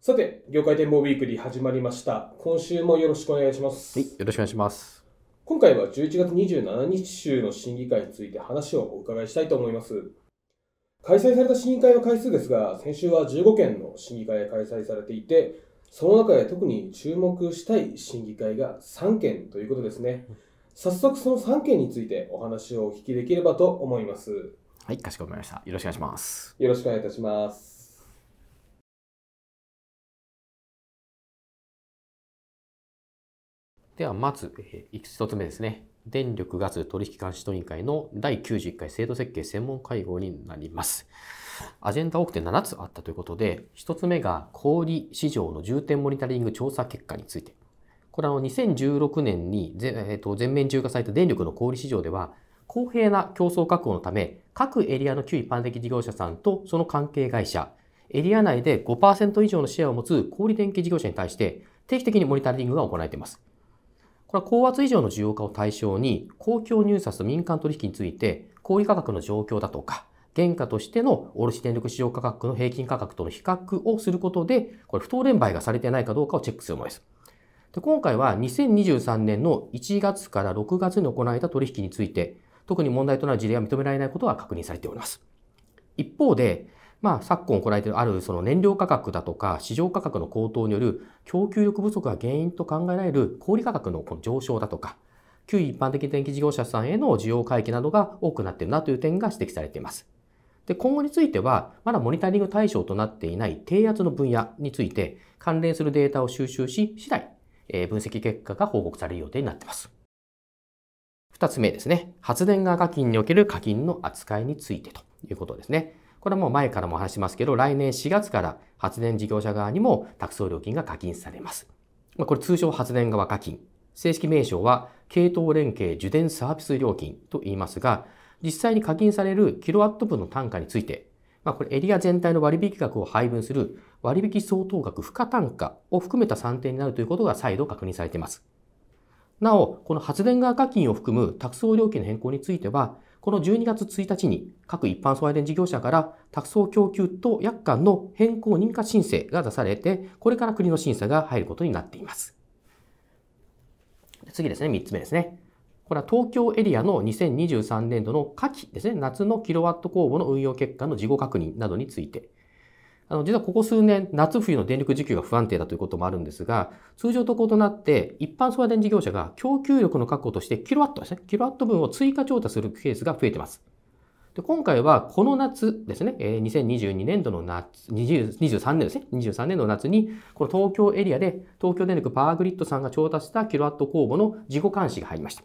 さて、業界展望ウィークリー始まりました。今週もよろしくお願いします。はい、よろしくお願いします。今回は11月27日週の審議会について話をお伺いしたいと思います。開催された審議会の回数ですが、先週は15件の審議会が開催されていて、その中で特に注目したい審議会が3件ということですね。早速その3件についてお話をお聞きできればと思います。はい、かしこまりました。よろしくお願いします。よろしくお願いいたします。ではまず1つ目ですね。電力ガス取引監視等委員会の第91回制度設計専門会合になります。アジェンダ多くて7つあったということで、1つ目が小売市場の重点モニタリング調査結果について。これは2016年に全面自由化された電力の小売市場では、公平な競争確保のため、各エリアの旧一般的事業者さんとその関係会社、エリア内で 5% 以上のシェアを持つ小売電気事業者に対して、定期的にモニタリングが行われています。これは高圧以上の需要化を対象に、公共入札と民間取引について、小売価格の状況だとか、原価としての卸電力市場価格の平均価格との比較をすることで、これ不当連売がされていないかどうかをチェックするものです。で、今回は2023年の1月から6月に行われた取引について、特に問題となる事例は認められないことは確認されております。一方で、昨今行われているあるその燃料価格だとか市場価格の高騰による供給力不足が原因と考えられる小売価格の上昇だとか、旧一般的電気事業者さんへの需要回帰などが多くなっているなという点が指摘されています。で、今後については、まだモニタリング対象となっていない低圧の分野について、関連するデータを収集し、次第、分析結果が報告される予定になっています。二つ目ですね。発電側課金における課金の扱いについてということですね。これはもう前からも話しますけど、来年4月から発電事業者側にも託送料金が課金されます。これ通称発電側課金。正式名称は系統連携受電サービス料金と言いますが、実際に課金されるキロワット分の単価について、これエリア全体の割引額を配分する割引相当額付加単価を含めた算定になるということが再度確認されています。なお、この発電側課金を含む託送料金の変更については、この12月1日に各一般送配電事業者から託送供給と約款の変更認可申請が出されて、これから国の審査が入ることになっています。次ですね、3つ目ですね。これは東京エリアの2023年度の夏季ですね、夏のキロワット公募の運用結果の事後確認などについて。実はここ数年、夏冬の電力需給が不安定だということもあるんですが、通常と異なって、一般送配電事業者が供給力の確保としてキロワットですね、キロワット分を追加調達するケースが増えています。で、今回はこの夏ですね、2022年度の夏、23年ですね、23年の夏に、この東京エリアで東京電力パワーグリッドさんが調達したキロワット公募の事後監視が入りました。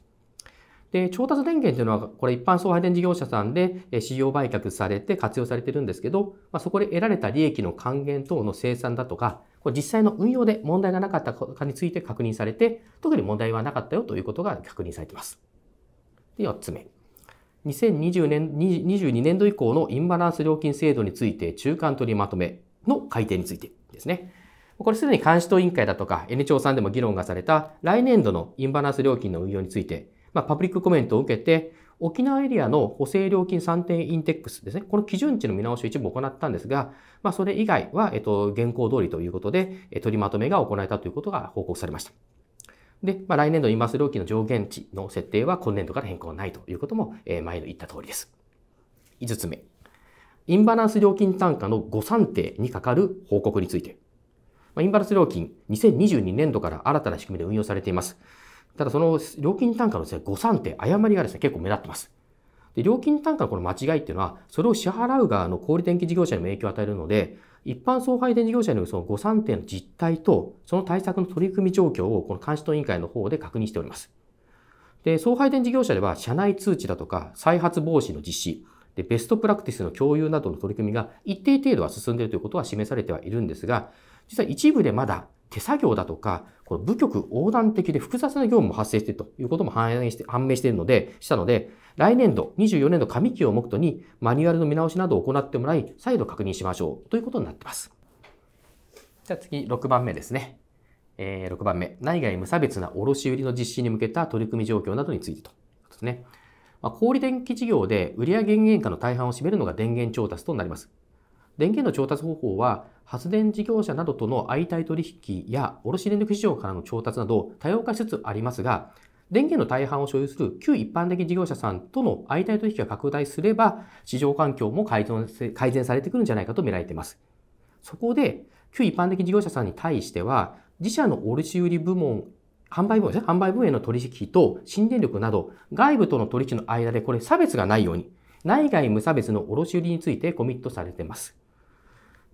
で、調達電源というのは、これ一般送配電事業者さんで市場売却されて活用されているんですけど、そこで得られた利益の還元等の生産だとか、これ実際の運用で問題がなかったかについて確認されて、特に問題はなかったよということが確認されています。で、4つ目。2022年度以降のインバランス料金制度について中間取りまとめの改定についてですね。これすでに監視等委員会だとか N 庁さんでも議論がされた来年度のインバランス料金の運用について、パブリックコメントを受けて、沖縄エリアの補正料金算定インデックスですね。この基準値の見直しを一部行ったんですが、それ以外は、現行通りということで、取りまとめが行えたということが報告されました。で、来年度インバウンド料金の上限値の設定は今年度から変更ないということも、前の言った通りです。5つ目。インバランス料金単価の誤算定にかかる報告について。インバランス料金、2022年度から新たな仕組みで運用されています。ただその料金単価のですね、誤算定、誤りがですね、結構目立ってます。で、料金単価のこの間違いっていうのは、それを支払う側の小売電気事業者にも影響を与えるので、一般送配電事業者によるその誤算定の実態と、その対策の取り組み状況をこの監視等委員会の方で確認しております。で、送配電事業者では、社内通知だとか、再発防止の実施、で、ベストプラクティスの共有などの取り組みが一定程度は進んでいるということは示されてはいるんですが、実は一部でまだ、手作業だとか、この部局横断的で複雑な業務も発生しているということも判明しているので、来年度、24年度上期を目途にマニュアルの見直しなどを行ってもらい、再度確認しましょうということになっています。じゃあ次、6番目ですね。6番目。内外無差別な卸売の実施に向けた取り組み状況などについてということですね。小売電気事業で売上原価の大半を占めるのが電源調達となります。電源の調達方法は発電事業者などとの相対取引や卸電力市場からの調達など多様化しつつありますが、電源の大半を所有する旧一般的事業者さんとの相対取引が拡大すれば、市場環境も改善されてくるんじゃないかと見られています。そこで、旧一般的事業者さんに対しては、自社の卸売部門、販売部門への取引と新電力など、外部との取引の間でこれ差別がないように、内外無差別の卸売についてコミットされています。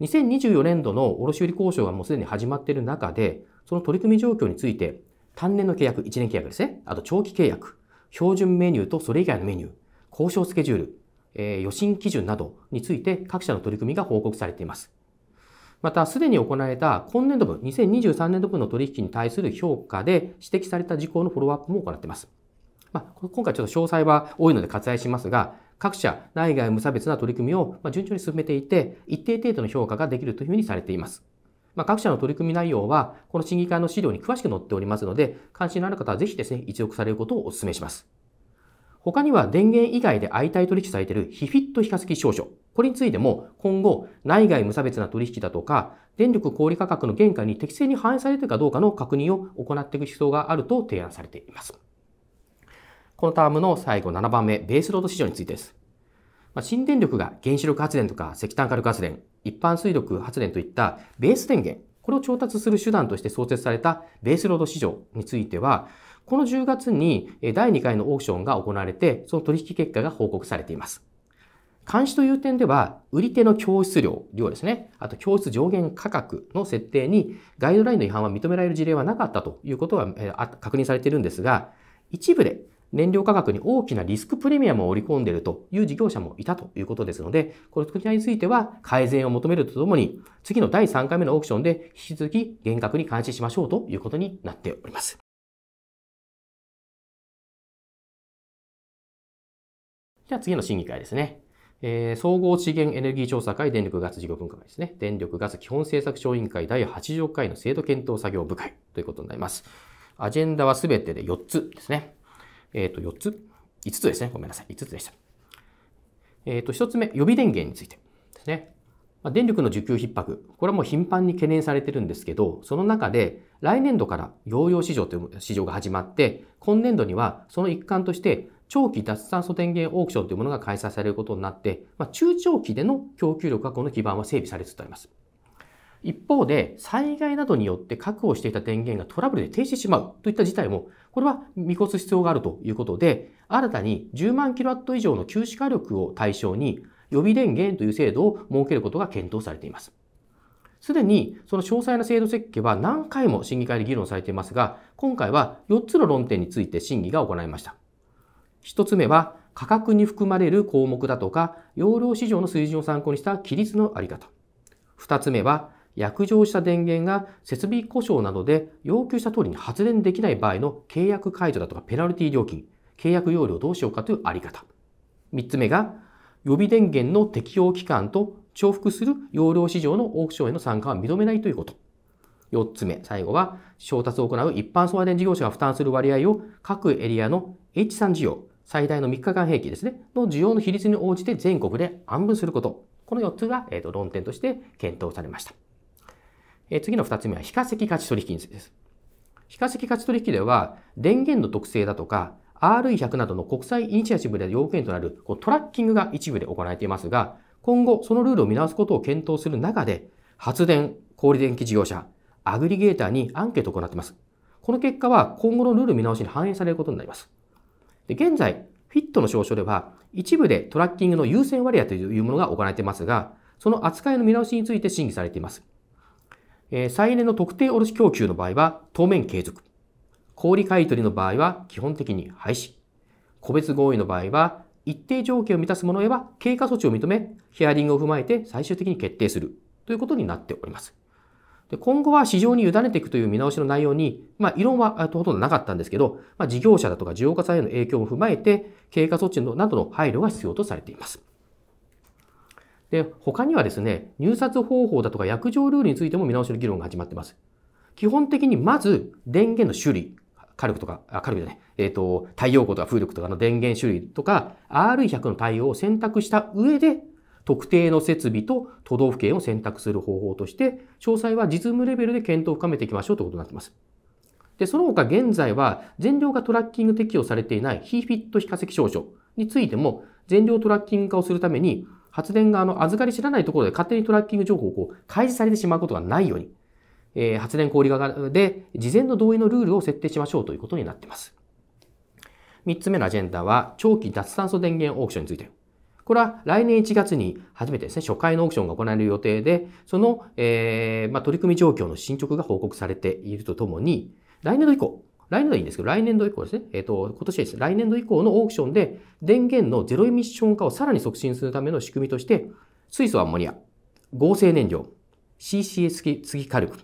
2024年度の卸売交渉がもうすでに始まっている中で、その取り組み状況について、単年の契約、1年契約ですね。あと長期契約、標準メニューとそれ以外のメニュー、交渉スケジュール、予診基準などについて各社の取り組みが報告されています。また、すでに行われた今年度分、2023年度分の取引に対する評価で指摘された事項のフォローアップも行っています。今回ちょっと詳細は多いので割愛しますが、各社内外無差別な取り組みを順調に進めていて、一定程度の評価ができるというふうにされています。各社の取り組み内容は、この審議会の資料に詳しく載っておりますので、関心のある方はぜひですね、一読されることをお勧めします。他には、電源以外で相対取引されている非フィット非化石証書。これについても、今後、内外無差別な取引だとか、電力小売価格の原価に適正に反映されているかどうかの確認を行っていく必要があると提案されています。このタームの最後7番目、ベースロード市場についてです。新電力が原子力発電とか石炭火力発電、一般水力発電といったベース電源、これを調達する手段として創設されたベースロード市場については、この10月に第2回のオークションが行われて、その取引結果が報告されています。監視という点では、売り手の供出量ですね、あと供出上限価格の設定にガイドラインの違反は認められる事例はなかったということは確認されているんですが、一部で燃料価格に大きなリスクプレミアムを織り込んでいるという事業者もいたということですので、これについては改善を求めるとともに、次の第3回目のオークションで引き続き厳格に監視しましょうということになっております。じゃあ次の審議会ですね。総合資源エネルギー調査会電力ガス事業分科会ですね。電力ガス基本政策小委員会第86回の制度検討作業部会ということになります。アジェンダはすべてで4つですね。5つですね。ごめんなさい。5つでした。1つ目、予備電源についてですね。電力の需給逼迫。これはもう頻繁に懸念されてるんですけど、その中で、来年度から揚々市場という市場が始まって、今年度にはその一環として、長期脱炭素電源オークションというものが開催されることになって、中長期での供給力確保の基盤は整備されつつあります。一方で、災害などによって確保していた電源がトラブルで停止してしまうといった事態も、これは見越す必要があるということで、新たに10万キロワット以上の休止火力を対象に予備電源という制度を設けることが検討されています。すでにその詳細な制度設計は何回も審議会で議論されていますが、今回は4つの論点について審議が行われました。1つ目は、価格に含まれる項目だとか、容量市場の水準を参考にした規律のあり方。2つ目は、約定した電源が設備故障などで要求した通りに発電できない場合の契約解除だとかペナルティ料金、契約要領をどうしようかというあり方。3つ目が予備電源の適用期間と重複する容量市場のオークションへの参加は認めないということ。4つ目、最後は調達を行う一般送電事業者が負担する割合を各エリアの H3 需要、最大の3日間平均ですね、の需要の比率に応じて全国で案分すること。この4つが論点として検討されました。次の2つ目は、非化石価値取引についてです。非化石価値取引では、電源の特性だとか、RE100 などの国際イニシアチブで要件となるトラッキングが一部で行われていますが、今後、そのルールを見直すことを検討する中で、発電、小売電気事業者、アグリゲーターにアンケートを行っています。この結果は、今後のルール見直しに反映されることになります。で、現在、FIT の証書では、一部でトラッキングの優先割合というものが行われていますが、その扱いの見直しについて審議されています。再エネの特定卸供給の場合は当面継続。小売買取の場合は基本的に廃止。個別合意の場合は一定条件を満たすものへは経過措置を認め、ヒアリングを踏まえて最終的に決定するということになっております。で、今後は市場に委ねていくという見直しの内容に、異論はほとんどなかったんですけど、事業者だとか需要家さんへの影響を踏まえて経過措置などの配慮が必要とされています。で、他にはですね、入札方法だとか約定ルールについても見直しの議論が始まっています。基本的にまず、電源の種類、太陽光とか風力とかの電源種類とか、RE100 の対応を選択した上で、特定の設備と都道府県を選択する方法として、詳細は実務レベルで検討を深めていきましょうということになっています。で、その他現在は、全量がトラッキング適用されていない非フィット非化石証書についても、全量トラッキング化をするために、発電側の預かり知らないところで勝手にトラッキング情報をこう開示されてしまうことがないように、発電小売側で事前の同意のルールを設定しましょうということになっています。3つ目のアジェンダは、長期脱炭素電源オークションについて。これは来年1月に初めてですね、初回のオークションが行われる予定で、その、取り組み状況の進捗が報告されているとともに、来年度以降、来年度はいいんですけど、来年度以降ですね、今年ですね、来年度以降のオークションで電源のゼロエミッション化をさらに促進するための仕組みとして、水素アンモニア、合成燃料、CCS 継ぎ火力、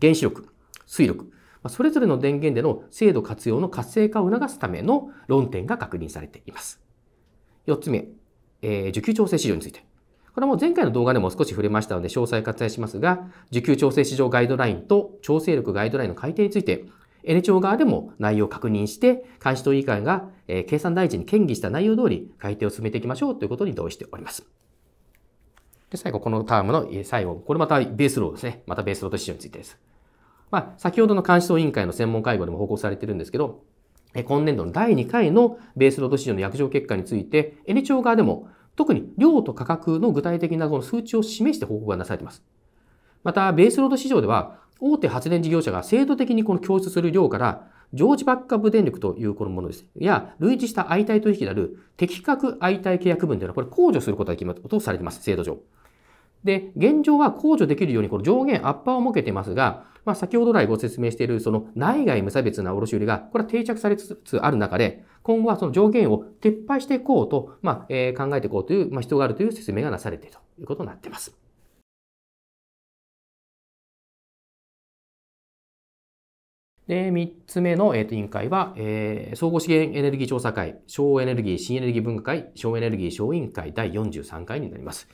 原子力、水力、それぞれの電源での制度活用の活性化を促すための論点が確認されています。4つ目。需給調整市場について。これはもう前回の動画でも少し触れましたので詳細割愛しますが、需給調整市場ガイドラインと調整力ガイドラインの改定について、N庁側でも内容を確認して、監視等委員会が経産大臣に建議した内容通り改定を進めていきましょうということに同意しております。で、最後、このタームの最後、これまたベースローですね。またベースロード市場についてです。先ほどの監視等委員会の専門会合でも報告されているんですけど、今年度の第2回のベースロード市場の約定結果について、N庁側でも特に量と価格の具体的なこの数値を示して報告がなされています。また、ベースロード市場では、大手発電事業者が制度的にこの供出する量から、常時バックアップ電力というこのものです。や、類似した相対取引である適格相対契約分というのは、これ控除することが決まるとされています、制度上。で、現状は控除できるようにこの上限アッパーを設けていますが、先ほど来ご説明しているその内外無差別な卸売が、これは定着されつつある中で、今後はその上限を撤廃していこうと、考えていこうという、必要があるという説明がなされているということになっています。で、3つ目の委員会は、総合資源エネルギー調査会、省エネルギー新エネルギー分科会、省エネルギー省委員会第43回になります。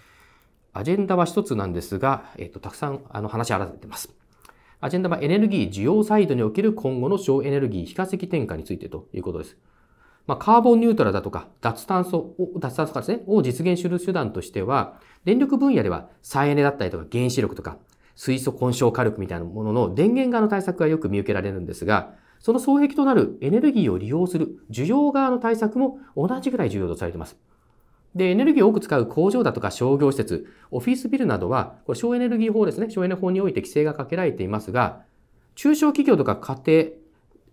アジェンダは一つなんですが、たくさん話し合われています。アジェンダはエネルギー需要サイドにおける今後の省エネルギー非化石転換についてということです。カーボンニュートラルだとか、脱炭素化ですね、を実現する手段としては、電力分野では再エネだったりとか原子力とか、水素混焼火力みたいなものの電源側の対策がよく見受けられるんですが、その双璧となるエネルギーを利用する需要側の対策も同じぐらい重要とされています。で、エネルギーを多く使う工場だとか商業施設、オフィスビルなどは、これ省エネルギー法ですね。省エネ法において規制がかけられていますが、中小企業とか家庭、い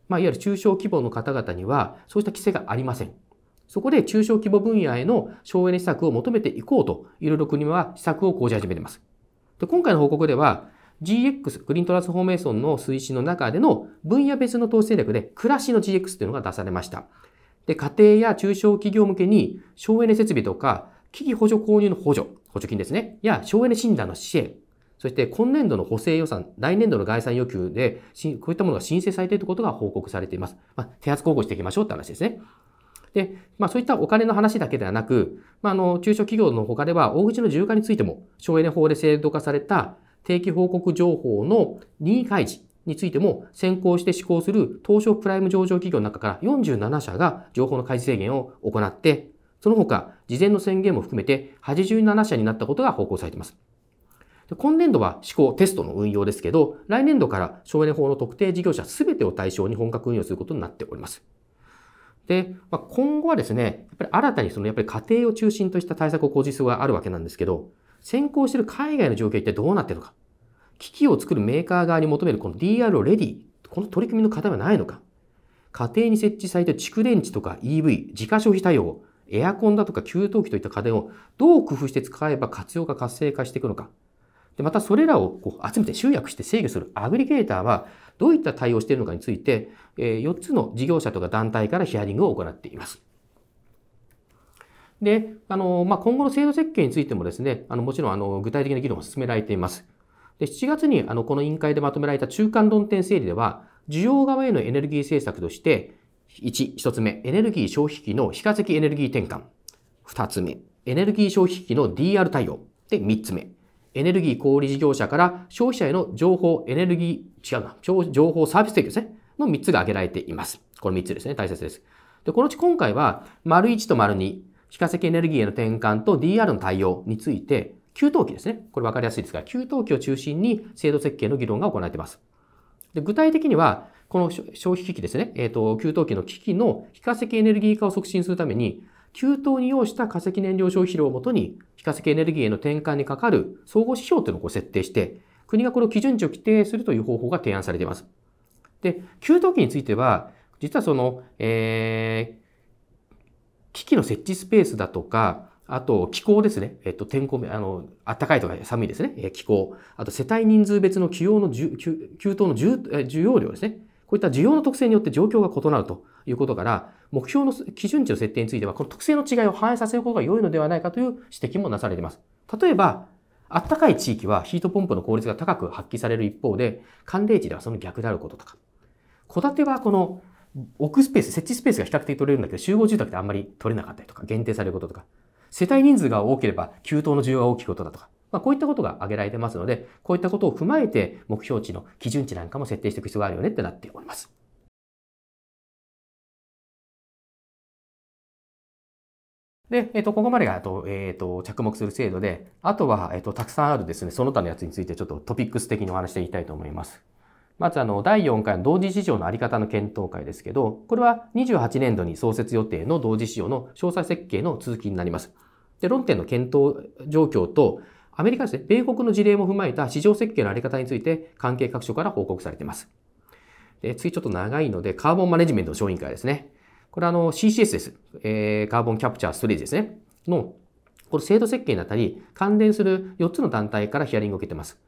わゆる中小規模の方々には、そうした規制がありません。そこで中小規模分野への省エネ施策を求めていこうと、いろいろ国は施策を講じ始めています。で、今回の報告では、GX、グリーントランスフォーメーションの推進の中での分野別の投資戦略で、暮らしの GX というのが出されました。で、家庭や中小企業向けに省エネ設備とか、機器補助購入の補助金ですね。や、省エネ診断の支援。そして、今年度の補正予算、来年度の概算要求で、こういったものが申請されていることが報告されています。手厚交互していきましょうって話ですね。で、そういったお金の話だけではなく、中小企業の他では、大口の自由化についても、省エネ法で制度化された定期報告情報の任意開示。についても先行して施行する東証プライム上場企業の中から47社が情報の開示制限を行って、その他事前の宣言も含めて87社になったことが報告されています。今年度は施行テストの運用ですけど、来年度から省エネ法の特定事業者全てを対象に本格運用することになっております。で、今後はですね、やっぱり新たにそのやっぱり家庭を中心とした対策を講じる必要があるわけなんですけど、先行している海外の状況は一体どうなっているのか。機器を作るメーカー側に求めるこの DR をレディ、この取り組みの課題はないのか。家庭に設置されて蓄電池とか EV、自家消費対応、エアコンだとか給湯器といった家電をどう工夫して使えば活用が活性化していくのか。で、またそれらをこう集めて集約して制御するアグリゲーターはどういった対応しているのかについて、4つの事業者とか団体からヒアリングを行っています。で、今後の制度設計についてもですね、もちろん具体的な議論が進められています。で、7月にこの委員会でまとめられた中間論点整理では、需要側へのエネルギー政策として、1つ目、エネルギー消費期の非化石エネルギー転換。2つ目、エネルギー消費期の DR 対応。で、3つ目、エネルギー小売事業者から消費者への情報サービス提供ですね。の3つが挙げられています。この3つですね、大切です。で、このうち今回は、丸1と丸2、非化石エネルギーへの転換と DR の対応について、給湯器ですね。これ分かりやすいですが、給湯器を中心に制度設計の議論が行われています。で、具体的には、この消費機器ですね。給湯器の機器の非化石エネルギー化を促進するために、給湯に要した化石燃料消費量をもとに、非化石エネルギーへの転換にかかる総合指標というのを設定して、国がこの基準値を規定するという方法が提案されています。で、給湯器については、実はその、機器の設置スペースだとか、あと、気候ですね。天候、暖かいとか寒いですね。気候。あと、世帯人数別の給湯の需要量ですね。こういった需要の特性によって状況が異なるということから、目標の基準値の設定については、この特性の違いを反映させることが良いのではないかという指摘もなされています。例えば、暖かい地域はヒートポンプの効率が高く発揮される一方で、寒冷地ではその逆であることとか。戸建てはこの、置くスペース、設置スペースが比較的取れるんだけど、集合住宅であんまり取れなかったりとか、限定されることとか。世帯人数が多ければ、給湯の需要が大きいことだとか、こういったことが挙げられてますので、こういったことを踏まえて、目標値の基準値なんかも設定していく必要があるよねってなっております。で、ここまでが、着目する制度で、あとは、たくさんあるですね、その他のやつについてちょっとトピックス的にお話していきたいと思います。まず第4回の同時市場のあり方の検討会ですけど、これは28年度に創設予定の同時市場の詳細設計の続きになります。で、論点の検討状況と、アメリカですね、米国の事例も踏まえた市場設計のあり方について関係各所から報告されています。で、次ちょっと長いので、カーボンマネジメントの小委員会ですね。これはCCS です。カーボンキャプチャーストレージですね。の、この制度設計にあたり、関連する4つの団体からヒアリングを受けています。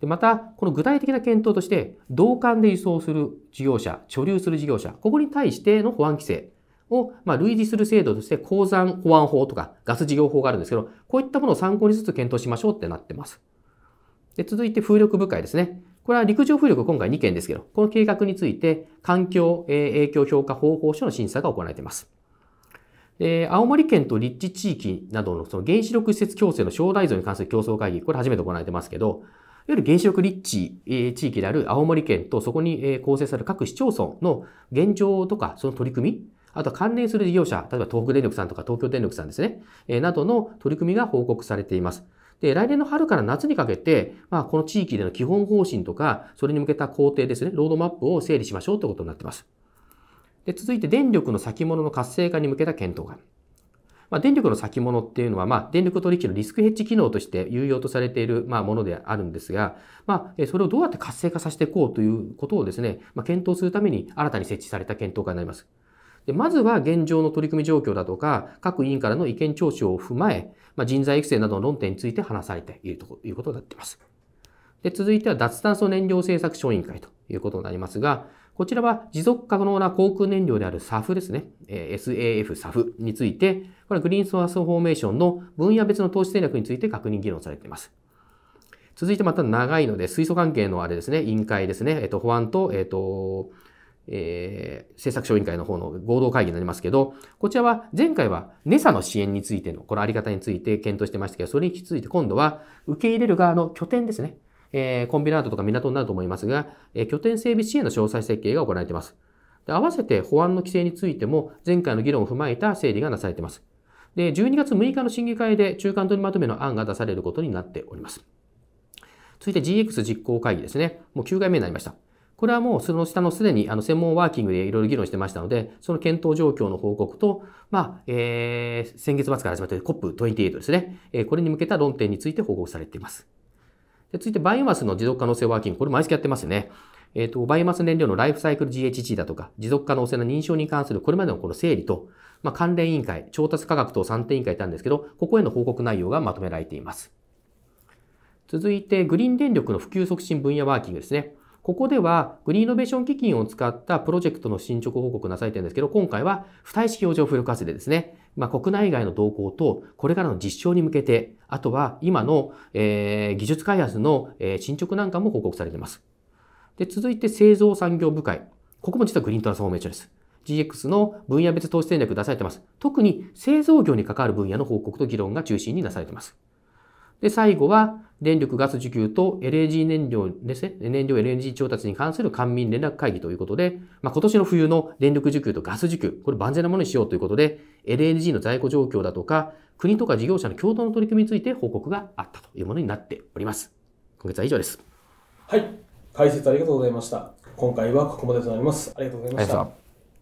で、また、この具体的な検討として、同管で輸送する事業者、貯留する事業者、ここに対しての保安規制を、類似する制度として、鉱山保安法とかガス事業法があるんですけど、こういったものを参考にずつ検討しましょうってなってます。で、続いて風力部会ですね。これは陸上風力今回2件ですけど、この計画について、環境影響評価報告書の審査が行われています。で、青森県と立地地域などのその原子力施設共生の将来像に関する競争会議、これ初めて行われてますけど、いわゆる原子力立地地域である青森県とそこに構成される各市町村の現状とかその取り組み、あとは関連する事業者、例えば東北電力さんとか東京電力さんですね、などの取り組みが報告されています。で、来年の春から夏にかけて、この地域での基本方針とか、それに向けた工程ですね、ロードマップを整理しましょうということになっています。で、続いて電力の先物の活性化に向けた検討会。電力の先物っていうのは、電力取引のリスクヘッジ機能として有用とされている、ものであるんですが、それをどうやって活性化させていこうということをですね、検討するために新たに設置された検討会になります。で、まずは現状の取り組み状況だとか、各委員からの意見聴取を踏まえ、人材育成などの論点について話されているということになっています。で、続いては脱炭素燃料政策小委員会ということになりますが、こちらは持続可能な航空燃料である SAF ですね。SAF、SAF について、これはグリーンソースフォーメーションの分野別の投資戦略について確認議論されています。続いてまた長いので、水素関係のあれですね、委員会ですね、保安と、政策小委員会の方の合同会議になりますけど、こちらは前回は NESA の支援についての、このあり方について検討してましたけど、それについて今度は受け入れる側の拠点ですね。コンビナートとか港になると思いますが、拠点整備支援の詳細設計が行われています。で、合わせて保安の規制についても前回の議論を踏まえた整理がなされています。で、12月6日の審議会で中間取りまとめの案が出されることになっております。続いて GX 実行会議ですね。もう9回目になりました。これはもうその下のすでに専門ワーキングでいろいろ議論してましたので、その検討状況の報告と、先月末から始まっている COP28 ですね。これに向けた論点について報告されています。で、続いてバイオマスの持続可能性ワーキング。これ毎月やってますよね。バイオマス燃料のライフサイクル GHG だとか、持続可能性の認証に関するこれまでのこの整理と、関連委員会、調達価格等算定委員会ってあるんですけど、ここへの報告内容がまとめられています。続いて、グリーン電力の普及促進分野ワーキングですね。ここでは、グリーンイノベーション基金を使ったプロジェクトの進捗報告なされているんですけど、今回は、浮体式洋上風力発電ですね。国内外の動向と、これからの実証に向けて、あとは、今の、技術開発の、進捗なんかも報告されています。で、続いて、製造産業部会。ここも実はグリーントランスフォーメーションです。GX の分野別投資戦略出されています。特に、製造業に関わる分野の報告と議論が中心になされています。で、最後は、電力ガス需給と LNG 燃料ですね。燃料 LNG 調達に関する官民連絡会議ということで、今年の冬の電力需給とガス需給、これ万全なものにしようということで、LNG の在庫状況だとか、国とか事業者の共同の取り組みについて報告があったというものになっております。今月は以上です。はい。解説ありがとうございました。今回はここまでとなります。ありがとうございました。